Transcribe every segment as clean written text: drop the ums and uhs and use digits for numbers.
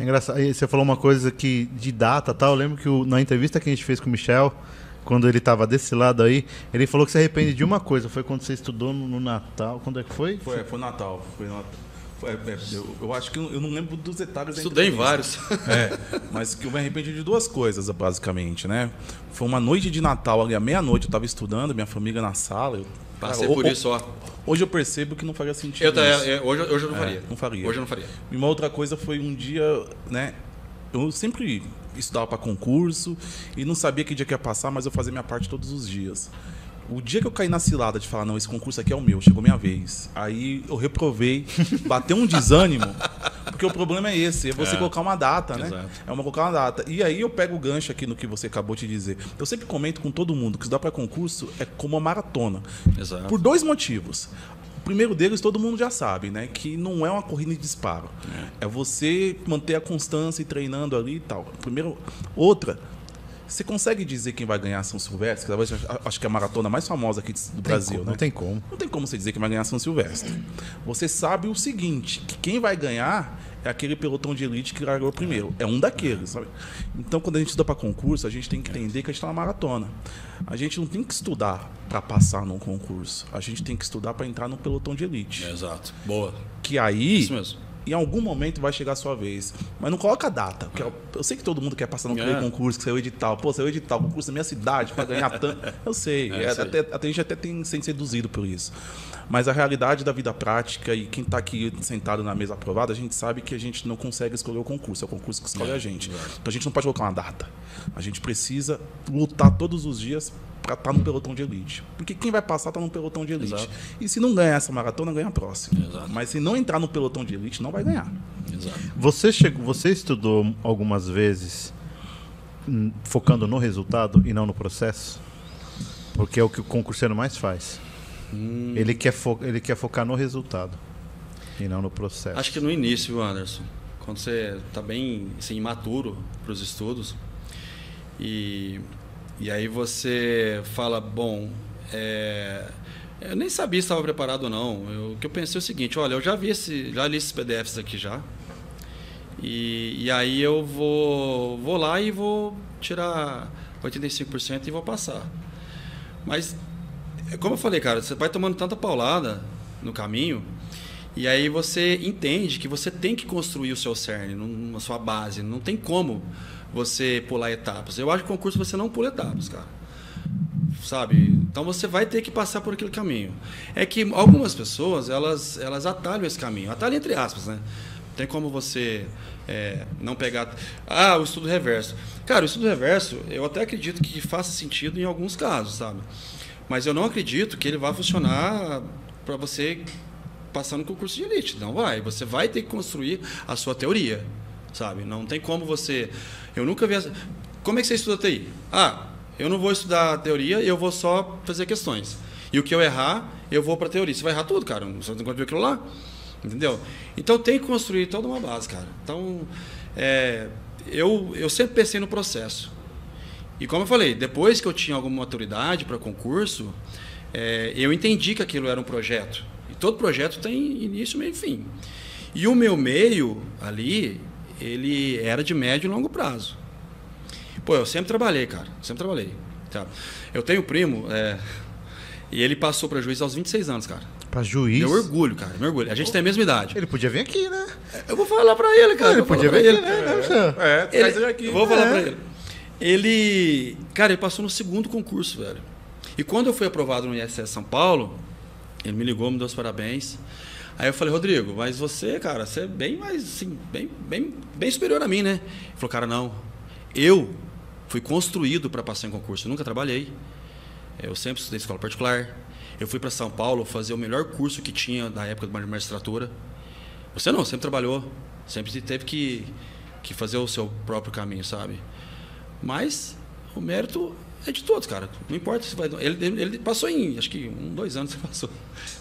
É engraçado. Aí você falou uma coisa que de data, tal. Eu lembro que na entrevista que a gente fez com o Michel, quando ele estava desse lado aí, ele falou que se arrepende de uma coisa. Foi quando você estudou no Natal. Quando é que foi? Foi Natal. Foi Natal. Eu acho que eu não lembro dos detalhes. Estudei em vários. É, mas que eu me arrependi de duas coisas, basicamente, né? Foi uma noite de Natal, ali à meia-noite, eu estava estudando, minha família na sala. Passei por isso, ó. Hoje eu percebo que não faria sentido. Hoje eu não faria. Não faria. Hoje eu não faria. E uma outra coisa foi um dia, né? Eu sempre estudava para concurso e não sabia que dia que ia passar, mas eu fazia minha parte todos os dias. O dia que eu caí na cilada de falar, não, esse concurso aqui é o meu, chegou minha vez. Aí eu reprovei, bateu um desânimo, porque o problema é esse, é você colocar uma data, né? Exato. Colocar uma data. E aí eu pego o gancho aqui no que você acabou de dizer. Eu sempre comento com todo mundo que estudar para concurso é como uma maratona. Exato. Por dois motivos. O primeiro deles, todo mundo já sabe, né? Que não é uma corrida de disparo. É você manter a constância e treinando ali e tal. Primeiro. Outra... Você consegue dizer quem vai ganhar São Silvestre? Talvez, acho que é a maratona mais famosa aqui do Brasil, né? Não tem como. Não tem como você dizer quem vai ganhar São Silvestre. Você sabe o seguinte, que quem vai ganhar é aquele pelotão de elite que largou primeiro. É um daqueles, sabe? Então, quando a gente estuda para concurso, a gente tem que entender que a gente está na maratona. A gente não tem que estudar para passar num concurso. A gente tem que estudar para entrar num pelotão de elite. Exato. Boa. Que aí... Isso mesmo. Em algum momento vai chegar a sua vez. Mas não coloca a data. Porque eu sei que todo mundo quer passar no concurso, que saiu edital. Pô, saiu edital, concurso da minha cidade, para ganhar tanto. Eu sei. A gente até tem sendo seduzido por isso. Mas a realidade da vida prática e quem está aqui sentado na mesa aprovada, a gente sabe que a gente não consegue escolher o concurso. É o concurso que escolhe a gente. Então a gente não pode colocar uma data. A gente precisa lutar todos os dias para estar no pelotão de elite. Porque quem vai passar está no pelotão de elite. Exato. E se não ganhar essa maratona, ganha a próxima. Exato. Mas se não entrar no pelotão de elite, não vai ganhar. Exato. Você estudou algumas vezes focando no resultado e não no processo? Porque é o que o concurseiro mais faz. Ele quer focar no resultado e não no processo. Acho que no início, viu, Anderson? Quando você está bem assim, imaturo para os estudos e aí você fala, bom, eu nem sabia se estava preparado ou não. O que eu pensei é o seguinte, olha, eu já li esses PDFs aqui já, e aí eu vou lá e vou tirar 85% e vou passar. Mas, como eu falei, cara, você vai tomando tanta paulada no caminho, e aí você entende que você tem que construir o seu cerne, a sua base, não tem como você pular etapas. Eu acho que o concurso você não pula etapas, cara. Sabe? Então você vai ter que passar por aquele caminho. É que algumas pessoas, elas atalham esse caminho. Atalham entre aspas, né? Tem como você não pegar... Ah, o estudo reverso. Cara, o estudo reverso, eu até acredito que faça sentido em alguns casos, sabe? Mas eu não acredito que ele vá funcionar para você passar no concurso de elite. Não vai. Você vai ter que construir a sua teoria. Sabe? Não tem como você... Eu nunca vi... Como é que você estuda TI? Ah, eu não vou estudar teoria, eu vou só fazer questões. E o que eu errar, eu vou para a teoria. Você vai errar tudo, cara. Você não conseguiu aquilo lá. Entendeu? Então, tem que construir toda uma base, cara. Então, eu sempre pensei no processo. E como eu falei, depois que eu tinha alguma maturidade para concurso, eu entendi que aquilo era um projeto. E todo projeto tem início, meio e fim. E o meu meio ali... ele era de médio e longo prazo. Pô, eu sempre trabalhei, cara. Sempre trabalhei. Tá? Eu tenho um primo, e ele passou para juiz aos 26 anos, cara. Para juiz? Meu orgulho, cara. Meu orgulho. A gente tem a mesma idade. Ele podia vir aqui, né? Eu vou falar para ele, cara. Ele podia vir aqui, né? Traz ele aqui. Eu vou falar para ele. Cara, ele passou no segundo concurso, velho. E quando eu fui aprovado no ISS São Paulo, ele me ligou, me deu os parabéns. Aí eu falei, Rodrigo, mas você, cara, você é bem mais, assim, bem superior a mim, né? Ele falou, cara, não. Eu fui construído para passar em concurso. Eu nunca trabalhei. Eu sempre estudei em escola particular. Eu fui para São Paulo fazer o melhor curso que tinha na época de magistratura. Você não, sempre trabalhou. Sempre teve que fazer o seu próprio caminho, sabe? Mas o mérito... é de todos, cara. Não importa se vai... Ele passou em, acho que, 1, 2 anos ele passou.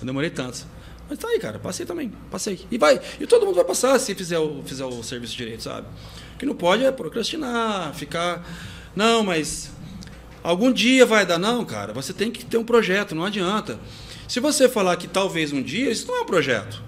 Eu demorei tantos. Mas tá aí, cara. Passei também. Passei. E vai. E todo mundo vai passar se fizer o serviço direito, sabe? O que não pode é procrastinar, ficar... Não, mas... algum dia vai dar. Não, cara. Você tem que ter um projeto. Não adianta. Se você falar que talvez um dia, isso não é um projeto.